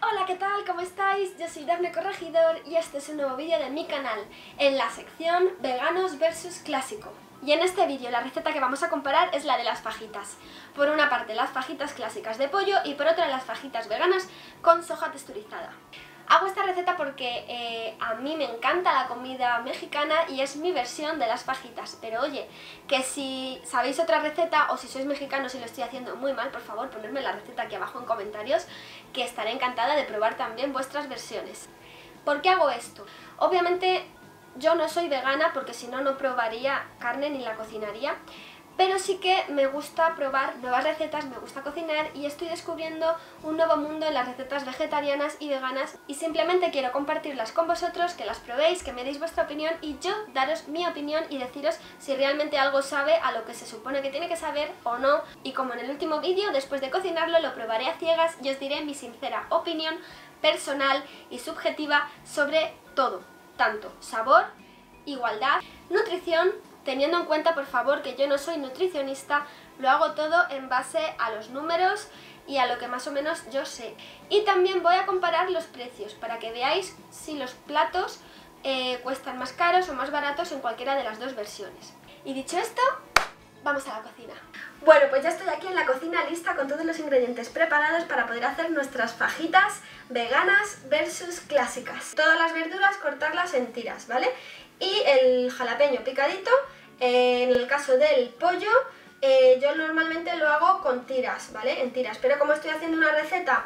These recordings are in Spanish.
Hola, ¿qué tal? ¿Cómo estáis? Yo soy Dafne Corregidor y este es un nuevo vídeo de mi canal en la sección veganos versus clásico. Y en este vídeo la receta que vamos a comparar es la de las fajitas. Por una parte las fajitas clásicas de pollo y por otra las fajitas veganas con soja texturizada. Hago esta receta porque a mí me encanta la comida mexicana y es mi versión de las fajitas. Pero oye, que si sabéis otra receta o si sois mexicanos y lo estoy haciendo muy mal, por favor ponedme la receta aquí abajo en comentarios, que estaré encantada de probar también vuestras versiones. ¿Por qué hago esto? Obviamente yo no soy vegana porque si no, no probaría carne ni la cocinaría. Pero sí que me gusta probar nuevas recetas, me gusta cocinar y estoy descubriendo un nuevo mundo en las recetas vegetarianas y veganas y simplemente quiero compartirlas con vosotros, que las probéis, que me deis vuestra opinión y yo daros mi opinión y deciros si realmente algo sabe a lo que se supone que tiene que saber o no. Y como en el último vídeo, después de cocinarlo lo probaré a ciegas y os diré mi sincera opinión personal y subjetiva sobre todo, tanto sabor, igualdad, nutrición. Teniendo en cuenta, por favor, que yo no soy nutricionista, lo hago todo en base a los números y a lo que más o menos yo sé. Y también voy a comparar los precios para que veáis si los platos cuestan más caros o más baratos en cualquiera de las dos versiones. Y dicho esto, vamos a la cocina. Bueno, pues ya estoy aquí en la cocina lista con todos los ingredientes preparados para poder hacer nuestras fajitas veganas versus clásicas. Todas las verduras cortarlas en tiras, ¿vale? Y el jalapeño picadito, en el caso del pollo, yo normalmente lo hago con tiras, ¿vale? En tiras, pero como estoy haciendo una receta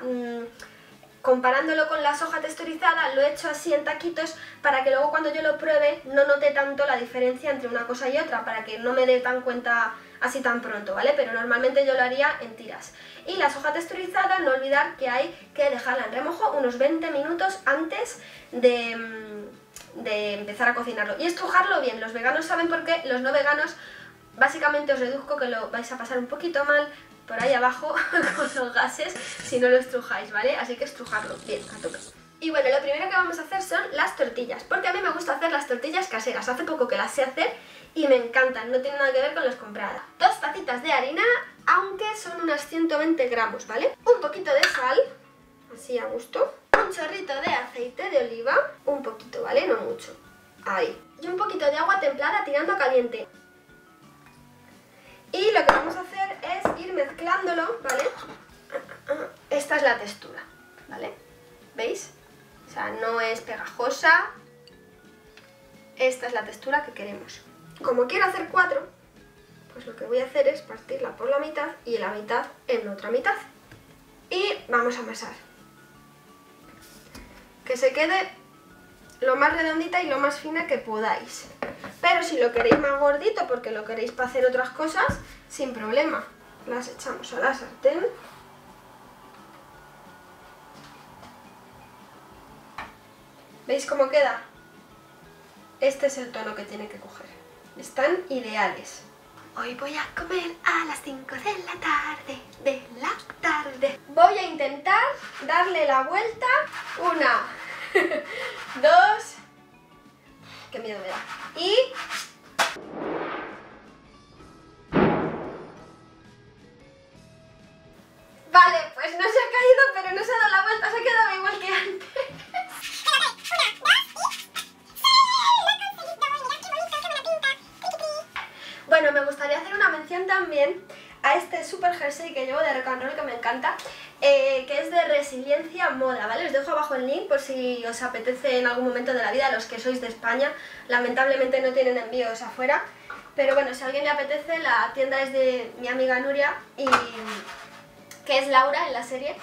comparándolo con la soja texturizada, lo he hecho así en taquitos para que luego cuando yo lo pruebe no note tanto la diferencia entre una cosa y otra, para que no me dé tan cuenta así tan pronto, ¿vale? Pero normalmente yo lo haría en tiras. Y la soja texturizada, no olvidar que hay que dejarla en remojo unos 20 minutos antes de empezar a cocinarlo y estrujarlo bien. Los veganos saben por qué, los no veganos básicamente os reduzco que lo vais a pasar un poquito mal por ahí abajo con los gases si no lo estrujáis, ¿vale? Así que estrujarlo bien a tope. Y bueno, lo primero que vamos a hacer son las tortillas, porque a mí me gusta hacer las tortillas caseras, hace poco que las sé hacer y me encantan, no tiene nada que ver con las compradas. 2 tacitas de harina, aunque son unas 120 gramos, ¿vale? Un poquito de sal, así a gusto. Un chorrito de aceite de oliva, un poquito, ¿vale? No mucho. Ahí. Y un poquito de agua templada tirando a caliente. Y lo que vamos a hacer es ir mezclándolo, ¿vale? Esta es la textura, ¿vale? ¿Veis? O sea, no es pegajosa. Esta es la textura que queremos. Como quiero hacer 4, pues lo que voy a hacer es partirla por la mitad y la mitad en la otra mitad. Y vamos a amasar. Que se quede lo más redondita y lo más fina que podáis. Pero si lo queréis más gordito porque lo queréis para hacer otras cosas, sin problema. Las echamos a la sartén. ¿Veis cómo queda? Este es el tono que tiene que coger. Están ideales. Hoy voy a comer a las 5 de la tarde, Voy a intentar darle la vuelta una, dos, qué miedo me da, y... Vale, pues no se ha caído, pero no se ha dado la vuelta, se ha quedado igual que antes. Bueno, me gustaría hacer una mención también a este super jersey que llevo de rock and roll que me encanta, que es de Resiliencia Moda, ¿vale? Os dejo abajo el link por si os apetece en algún momento de la vida, los que sois de España, lamentablemente no tienen envíos afuera, pero bueno, si a alguien le apetece, la tienda es de mi amiga Nuria, y que es Laura en la serie,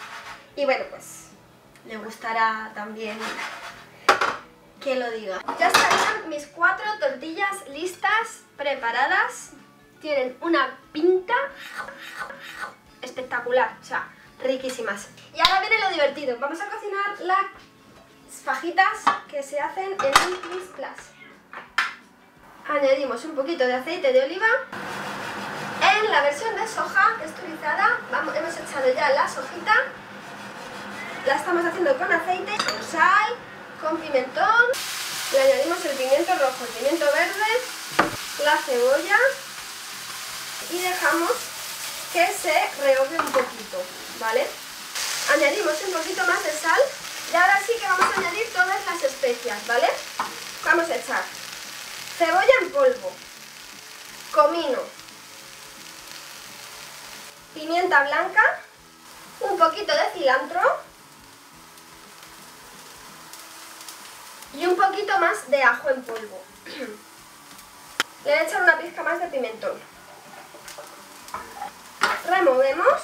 y bueno, pues le gustará también que lo diga. Ya estarían mis 4 tortillas listas, preparadas. Tienen una pinta espectacular, o sea, riquísimas. Y ahora viene lo divertido, vamos a cocinar las fajitas que se hacen en un plus plus. Añadimos un poquito de aceite de oliva. En la versión de soja texturizada hemos echado ya la sojita. La estamos haciendo con aceite, con sal, con pimentón. Le añadimos el pimiento rojo, el pimiento verde, la cebolla. Y dejamos que se rehogue un poquito, ¿vale? añadimos un poquito más de sal y ahora sí que vamos a añadir todas las especias, ¿vale? Vamos a echar cebolla en polvo, comino, pimienta blanca, un poquito de cilantro y un poquito más de ajo en polvo. Le voy a echar una pizca más de pimentón. Removemos.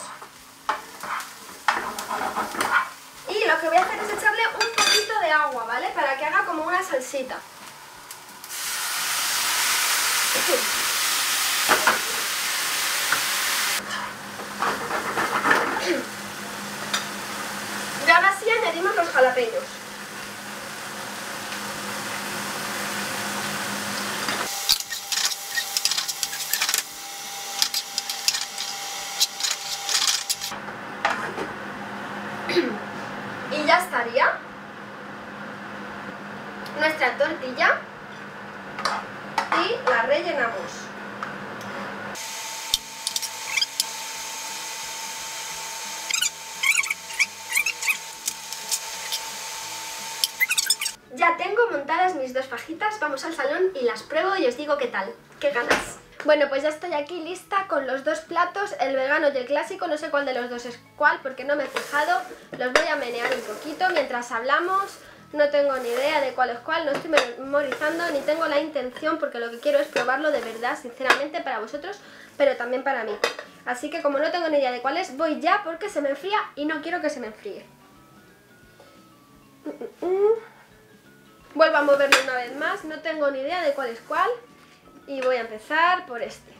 Y lo que voy a hacer es echarle un poquito de agua, ¿vale? Para que haga como una salsita. Y ahora sí añadimos los jalapeños. Y ya estaría nuestra tortilla y la rellenamos. Ya tengo montadas mis dos fajitas, vamos al salón y las pruebo y os digo qué tal, qué ganas. Bueno, pues ya estoy aquí lista con los dos platos, el vegano y el clásico, no sé cuál de los dos es cuál porque no me he fijado. Los voy a menear un poquito mientras hablamos, no tengo ni idea de cuál es cuál, no estoy memorizando ni tengo la intención porque lo que quiero es probarlo de verdad, sinceramente, para vosotros, pero también para mí. Así que como no tengo ni idea de cuál es, voy ya porque se me enfría y no quiero que se me enfríe. Vuelvo a moverlo una vez más, no tengo ni idea de cuál es cuál. Y voy a empezar por este.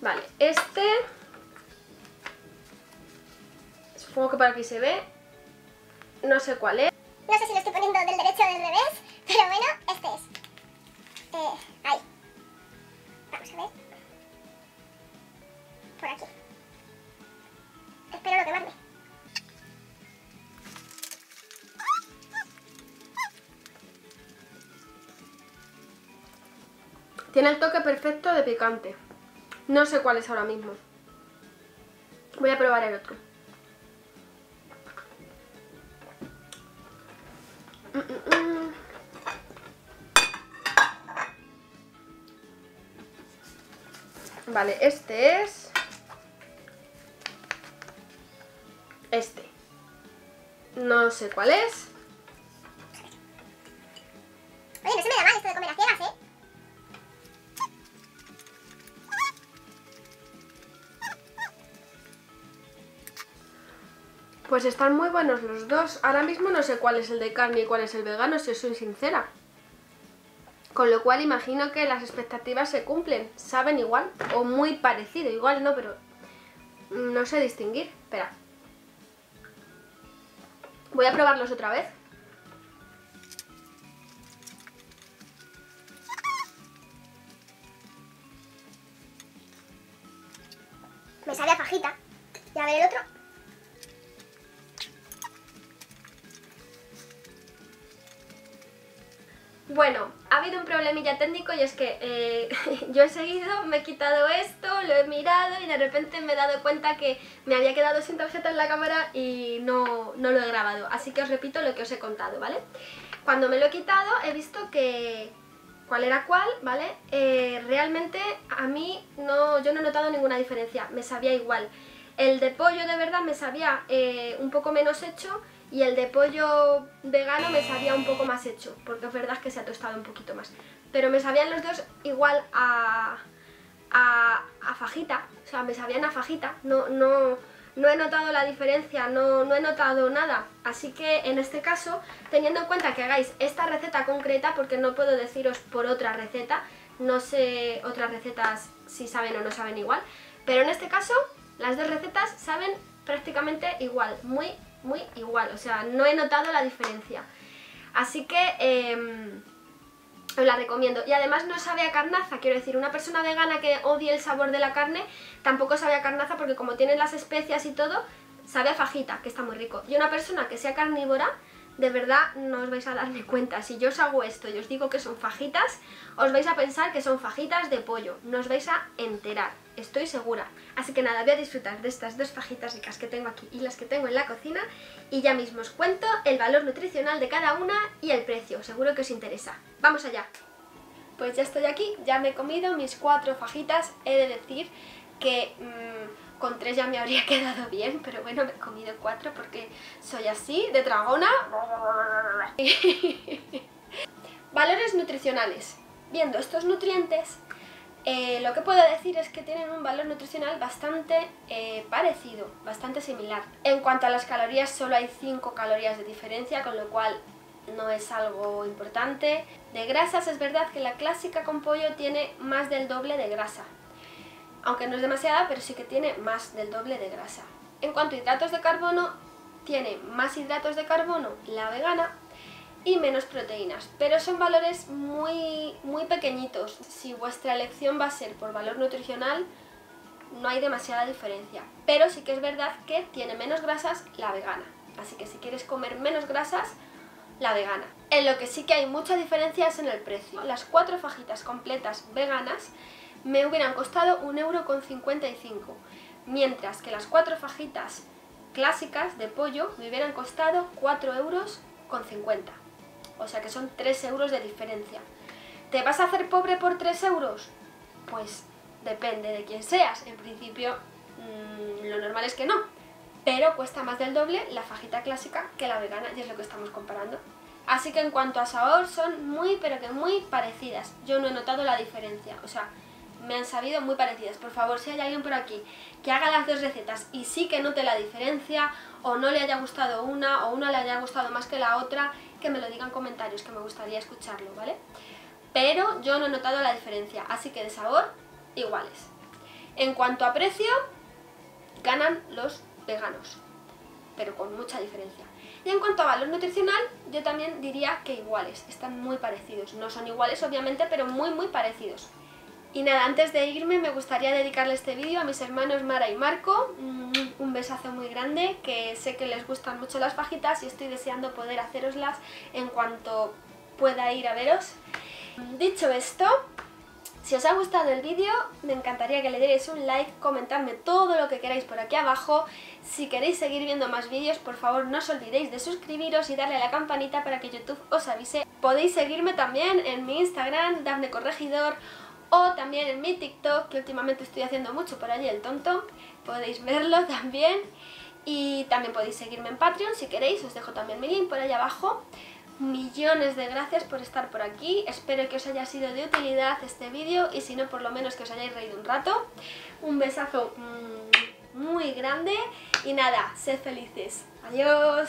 Vale, este. Supongo que por aquí se ve. No sé cuál es. No sé si lo estoy poniendo del derecho o del revés, pero bueno, este es. Ahí. Vamos a ver. Por aquí. Espero no quemarme. Tiene el toque perfecto de picante. No sé cuál es ahora mismo. Voy a probar el otro. Vale, este es... este. No sé cuál es. Oye, no se me da mal esto de comer a ciegas, ¿eh? Pues están muy buenos los dos. Ahora mismo no sé cuál es el de carne y cuál es el vegano, si os soy sincera. Con lo cual imagino que las expectativas se cumplen. Saben igual o muy parecido. Igual no, pero no sé distinguir. Espera. Voy a probarlos otra vez. Me sabe a fajita. Y a ver el otro. Bueno, ha habido un problemilla técnico y es que yo he seguido, me he quitado esto, lo he mirado y de repente me he dado cuenta que me había quedado sin tarjeta en la cámara y no lo he grabado. Así que os repito lo que os he contado, ¿vale? Cuando me lo he quitado he visto que cuál era cuál, ¿vale? Realmente a mí yo no he notado ninguna diferencia, me sabía igual. El de pollo de verdad me sabía un poco menos hecho. Y el de pollo vegano me sabía un poco más hecho, porque es verdad que se ha tostado un poquito más. Pero me sabían los dos igual a fajita, o sea, me sabían a fajita, no he notado la diferencia, no he notado nada. Así que en este caso, teniendo en cuenta que hagáis esta receta concreta, porque no puedo deciros por otra receta, no sé otras recetas si saben o no saben igual, pero en este caso las dos recetas saben prácticamente igual, muy igual, o sea, no he notado la diferencia, así que os la recomiendo. Y además no sabe a carnaza, quiero decir, una persona vegana que odie el sabor de la carne tampoco sabe a carnaza porque como tiene las especias y todo, sabe a fajita, que está muy rico. Y una persona que sea carnívora, de verdad no os vais a darme cuenta. Si yo os hago esto y os digo que son fajitas, os vais a pensar que son fajitas de pollo, no os vais a enterar. estoy segura. Así que nada, voy a disfrutar de estas dos fajitas ricas que tengo aquí y las que tengo en la cocina, y ya mismo os cuento el valor nutricional de cada una y el precio, seguro que os interesa. ¡Vamos allá! Pues ya estoy aquí, ya me he comido mis 4 fajitas, he de decir que con 3 ya me habría quedado bien, pero bueno, me he comido 4 porque soy así, de dragona. Valores nutricionales. Viendo estos nutrientes, lo que puedo decir es que tienen un valor nutricional bastante parecido, bastante similar. En cuanto a las calorías, solo hay 5 calorías de diferencia, con lo cual no es algo importante. De grasas, es verdad que la clásica con pollo tiene más del doble de grasa. Aunque no es demasiada, pero sí que tiene más del doble de grasa. En cuanto a hidratos de carbono, tiene más hidratos de carbono la vegana y menos proteínas, pero son valores muy pequeñitos. Si vuestra elección va a ser por valor nutricional, no hay demasiada diferencia, pero sí que es verdad que tiene menos grasas la vegana, así que si quieres comer menos grasas, la vegana. En lo que sí que hay mucha diferencia es en el precio. Las 4 fajitas completas veganas me hubieran costado 1,55€, mientras que las 4 fajitas clásicas de pollo me hubieran costado 4,50€. O sea que son 3€ de diferencia. ¿Te vas a hacer pobre por 3€? Pues depende de quién seas. En principio lo normal es que no. Pero cuesta más del doble la fajita clásica que la vegana, y es lo que estamos comparando. Así que en cuanto a sabor, son muy pero que muy parecidas. Yo no he notado la diferencia. O sea, me han sabido muy parecidas. Por favor, si hay alguien por aquí que haga las 2 recetas y sí que note la diferencia, o no le haya gustado una, o una le haya gustado más que la otra, que me lo digan en comentarios, que me gustaría escucharlo, ¿vale? Pero yo no he notado la diferencia, así que de sabor, iguales. En cuanto a precio, ganan los veganos, pero con mucha diferencia. Y en cuanto a valor nutricional, yo también diría que iguales, están muy parecidos. No son iguales, obviamente, pero muy parecidos. Y nada, antes de irme me gustaría dedicarle este vídeo a mis hermanos Mara y Marco. Un besazo muy grande, que sé que les gustan mucho las fajitas y estoy deseando poder haceroslas en cuanto pueda ir a veros. Dicho esto, si os ha gustado el vídeo, me encantaría que le dierais un like, comentadme todo lo que queráis por aquí abajo. Si queréis seguir viendo más vídeos, por favor no os olvidéis de suscribiros y darle a la campanita para que YouTube os avise. Podéis seguirme también en mi Instagram, Dafne Corregidor, o también en mi TikTok, que últimamente estoy haciendo mucho por allí el tonto. Podéis verlo también. Y también podéis seguirme en Patreon si queréis. Os dejo también mi link por allá abajo. Millones de gracias por estar por aquí. Espero que os haya sido de utilidad este vídeo. Y si no, por lo menos que os hayáis reído un rato. Un besazo muy grande. Y nada, sed felices. Adiós.